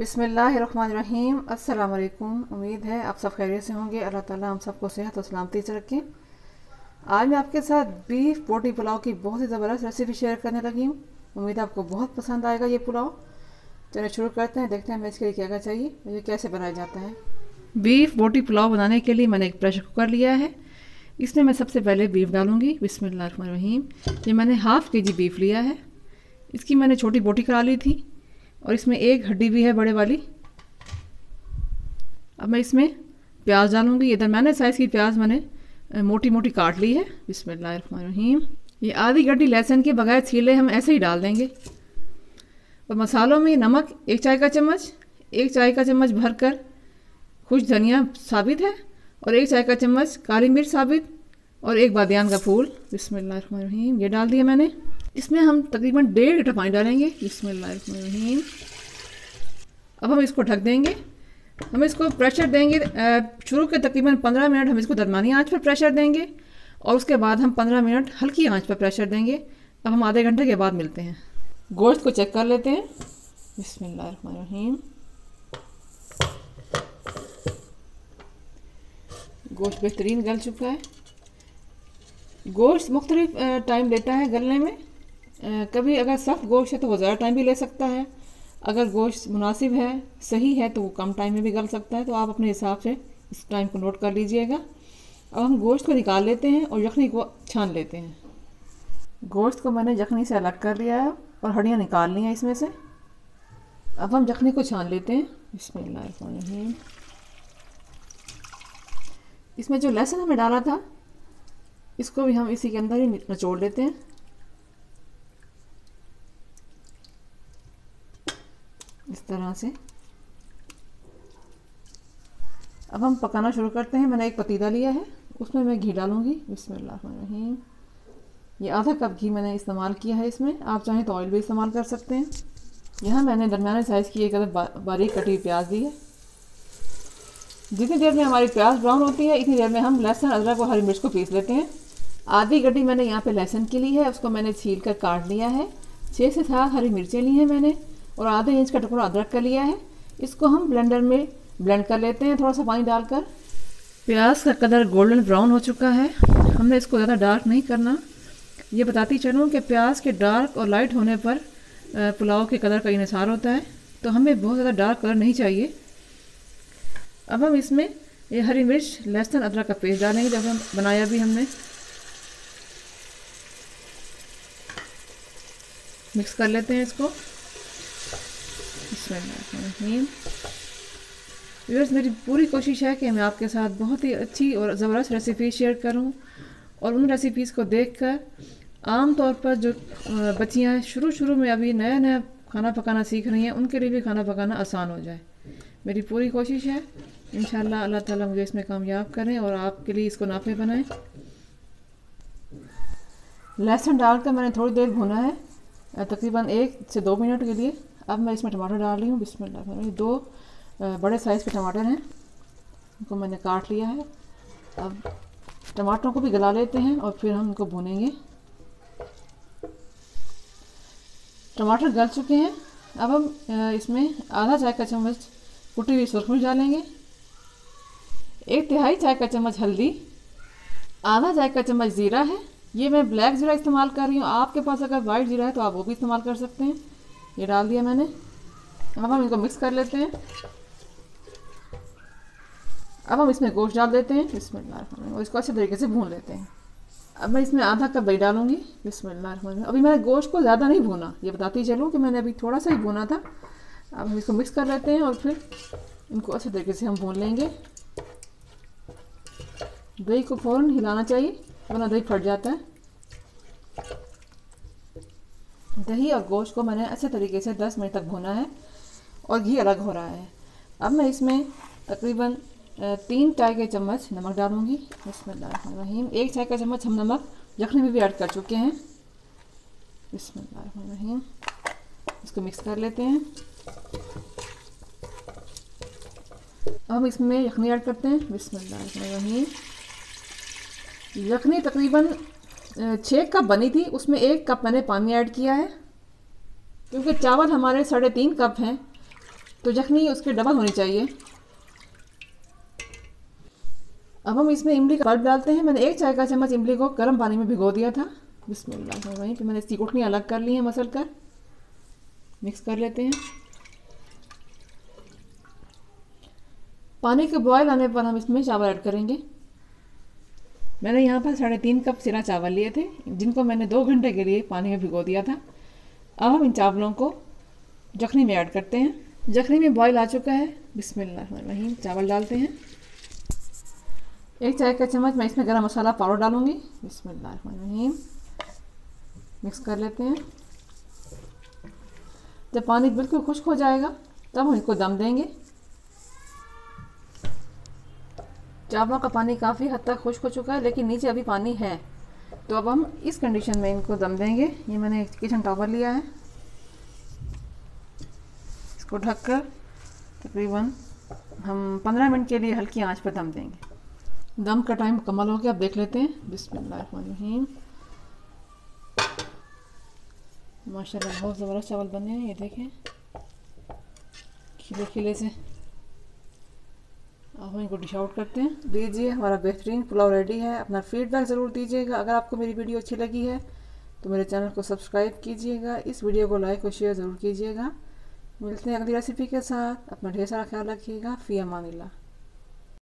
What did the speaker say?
बिस्मिल्लाहिर्रहमानिर्रहीम। अस्सलाम वालेकुम। उम्मीद है आप सब खैरियत से होंगे। अल्लाह ताला हम सबको सेहत और सलामती से रखें। आज मैं आपके साथ बीफ बोटी पुलाव की बहुत ही ज़बरदस्त रेसिपी शेयर करने लगी हूँ। उम्मीद है आपको बहुत पसंद आएगा ये पुलाव। चलिए शुरू करते हैं, देखते हैं हमें इसके लिए क्या क्या चाहिए, मुझे कैसे बनाया जाता है। बीफ बोटी पुलाव बनाने के लिए मैंने एक प्रेशर कुकर लिया है। इसमें मैं सबसे पहले बीफ डालूँगी। बिस्मिल्लाहिर्रहमानिर्रहीम। ये मैंने हाफ़ के जी बीफ लिया है। इसकी मैंने छोटी बोटी करा ली थी और इसमें एक हड्डी भी है बड़े वाली। अब मैं इसमें प्याज डालूंगी। ये दरम्याने साइज़ की प्याज मैंने मोटी मोटी काट ली है। बिस्मिल्लाहिर्रहमानिर्रहीम। ये आधी गड्ढी लहसुन के बगैर छीले हम ऐसे ही डाल देंगे। और मसालों में नमक एक चाय का चम्मच भर कर, खुश धनिया साबित है, और एक चाय का चम्मच काली मिर्च साबित, और एक बादियान का फूल। बिस्मिल्लाहिर्रहमानिर्रहीम। ये डाल दिया मैंने। इसमें हम तकरीबन 1.5 लीटर पानी डालेंगे। बिस्मिल्लाहिर्रहमानिर्रहीम। अब हम इसको ढक देंगे। हम इसको प्रेशर देंगे शुरू के तकरीबन 15 मिनट। हम इसको दरमियानी आंच पर प्रेशर देंगे और उसके बाद हम 15 मिनट हल्की आंच पर प्रेशर देंगे। अब हम आधे घंटे के बाद मिलते हैं। गोश्त को चेक कर लेते हैं। बिस्मिल्लाहिर्रहमानिर्रहीम। गोश्त बेहतरीन गल चुका है। गोश्त मुख्तलिफ टाइम लेता है गलने में। कभी अगर सख्त गोश्त है तो वो ज़्यादा टाइम भी ले सकता है। अगर गोश्त मुनासिब है, सही है, तो वो कम टाइम में भी गल सकता है। तो आप अपने हिसाब से इस टाइम को नोट कर लीजिएगा। अब हम गोश्त को निकाल लेते हैं और यखनी को छान लेते हैं। गोश्त को मैंने यखनी से अलग कर लिया है और हड्डियाँ निकाल ली हैं इसमें से। अब हम यखनी को छान लेते हैं। बिस्मिल्लाहिर्रहमानिर्रहीम। इसमें जो लहसुन हमें डाला था इसको भी हम इसी के अंदर ही निचोड़ लेते हैं। इस तरह से अब हम पकाना शुरू करते हैं। मैंने एक पतीला लिया है, उसमें मैं घी डालूंगी। बिस्मिल्लाहिर्रहमानिर्रहीम। ये आधा कप घी मैंने इस्तेमाल किया है। इसमें आप चाहें तो ऑयल भी इस्तेमाल कर सकते हैं। यहाँ मैंने दरमियाने साइज़ की एक बारीक कटी हुई प्याज दी है। जितनी देर में हमारी प्याज ब्राउन होती है इतनी देर में हम लहसुन, अदरक और हरी मिर्च को पीस लेते हैं। आधी गड्ढी मैंने यहाँ पे लहसुन की ली है, उसको मैंने छील कर काट लिया है। 6 से 7 हरी मिर्चें ली हैं मैंने और आधे इंच का टुकड़ा अदरक का लिया है। इसको हम ब्लेंडर में ब्लेंड कर लेते हैं, थोड़ा सा पानी डालकर। प्याज का कलर गोल्डन ब्राउन हो चुका है। हमने इसको ज़्यादा डार्क नहीं करना। ये बताती चलूँ कि प्याज के डार्क और लाइट होने पर पुलाव के कलर का इन्हसार होता है, तो हमें बहुत ज़्यादा डार्क कलर नहीं चाहिए। अब हम इसमें ये हरी मिर्च, लहसुन, अदरक का पेस्ट डालेंगे जब हम बनाया भी हमने। मिक्स कर लेते हैं इसको। व्यूअर्स, मेरी पूरी कोशिश है कि मैं आपके साथ बहुत ही अच्छी और ज़बरदस्त रेसिपी शेयर करूं, और उन रेसिपीज़ को देखकर आम तौर पर जो बच्चियां शुरू में अभी नया खाना पकाना सीख रही हैं, उनके लिए भी खाना पकाना आसान हो जाए। मेरी पूरी कोशिश है। इंशाल्लाह अल्लाह ताला मुझे इसमें कामयाब करें और आपके लिए इसको नापे बनाएं। लहसुन डालकर मैंने थोड़ी देर भुना है, तकरीबन 1 से 2 मिनट के लिए। अब मैं इसमें टमाटर डाल रही हूँ। बिस्मिल्लाह। 2 बड़े साइज़ के टमाटर हैं, उनको मैंने काट लिया है। अब टमाटरों को भी गला लेते हैं और फिर हम उनको भुनेंगे। टमाटर गल चुके हैं। अब हम इसमें आधा चाय का चम्मच कुटी हुई सुर्ख मिर्च डालेंगे, 1/3 चाय का चम्मच हल्दी, आधा चाय का चम्मच ज़ीरा है। ये मैं ब्लैक ज़ीरा इस्तेमाल कर रही हूँ। आपके पास अगर वाइट ज़ीरा है तो आप वो भी इस्तेमाल कर सकते हैं। ये डाल दिया मैंने। अब हम इनको मिक्स कर लेते हैं। अब हम इसमें गोश्त डाल देते हैं। बिस्मिल्लाहिर्रहमानिर्रहीम। और इसको अच्छे तरीके से भून लेते हैं। अब मैं इसमें आधा कप दही डालूंगी। बिस्मिल्लाहिर्रहमानिर्रहीम। अभी मैंने गोश्त को ज़्यादा नहीं भूना, ये बताती चलूँ कि मैंने अभी थोड़ा सा ही भूना था। अब हम इसको मिक्स कर लेते हैं और फिर इनको अच्छे तरीके से हम भून लेंगे। दही को फ़ौरन हिलाना चाहिए, वरना दही फट जाता है। दही और गोश्त को मैंने अच्छे तरीके से 10 मिनट तक भुना है और घी अलग हो रहा है। अब मैं इसमें तकरीबन 3 चाय के चम्मच नमक डालूंगी। बिस्मिल्लाहिर्रहमानिर्रहीम। 1 चाय का चम्मच हम नमक यखनी में भी ऐड कर चुके हैं। बिस्मिल्लाहिर्रहमानिर्रहीम। इसको मिक्स कर लेते हैं। अब हम इसमें यखनी ऐड करते हैं। बिस्मिल्लाहिर्रहमानिर्रहीम। यखनी तकरीबन 6 कप बनी थी, उसमें 1 कप मैंने पानी ऐड किया है, क्योंकि चावल हमारे 3.5 कप हैं तो जख्मी उसके डबल होनी चाहिए। अब हम इसमें इमली का पल्प डालते हैं। मैंने 1 चाय का चम्मच इमली को गर्म पानी में भिगो दिया था। बिस्मिल्लाह। फिर मैंने इसकी गुठलियाँ अलग कर ली हैं, मसल कर मिक्स कर लेते हैं। पानी के बॉयल आने पर हम इसमें चावल ऐड करेंगे। मैंने यहाँ पर 3.5 कप सिरा चावल लिए थे, जिनको मैंने 2 घंटे के लिए पानी में भिगो दिया था। अब हम इन चावलों को जखनी में ऐड करते हैं। जखनी में बॉयल आ चुका है। बिस्मिल्लाह। चावल डालते हैं। 1 चाय का चम्मच मैं इसमें गरम मसाला पाउडर डालूंगी। बिस्मिल्लाह। मिक्स कर लेते हैं। जब पानी बिल्कुल खुश्क हो जाएगा तब हम इनको दम देंगे। चावलों का पानी काफ़ी हद तक खुश्क हो चुका है, लेकिन नीचे अभी पानी है। तो अब हम इस कंडीशन में इनको दम देंगे। ये मैंने किचन टॉवल लिया है, इसको ढककर तकरीबन हम 15 मिनट के लिए हल्की आंच पर दम देंगे। दम का टाइम मुकम्मल हो गया, आप देख लेते हैं। बिस्मिल्लाहिर्रहमानिर्रहीम। माशाल्लाह, बहुत ज़बरदस्त चावल बने हैं। ये देखें, खिले खिले से। अब हम इनको डिश आउट करते हैं। लीजिए, हमारा बेहतरीन पुलाव रेडी है। अपना फीडबैक ज़रूर दीजिएगा। अगर आपको मेरी वीडियो अच्छी लगी है तो मेरे चैनल को सब्सक्राइब कीजिएगा। इस वीडियो को लाइक और शेयर ज़रूर कीजिएगा। मिलते हैं अगली रेसिपी के साथ। अपना ढेर सारा ख्याल रखिएगा। फ़ी अमानिल्लाह।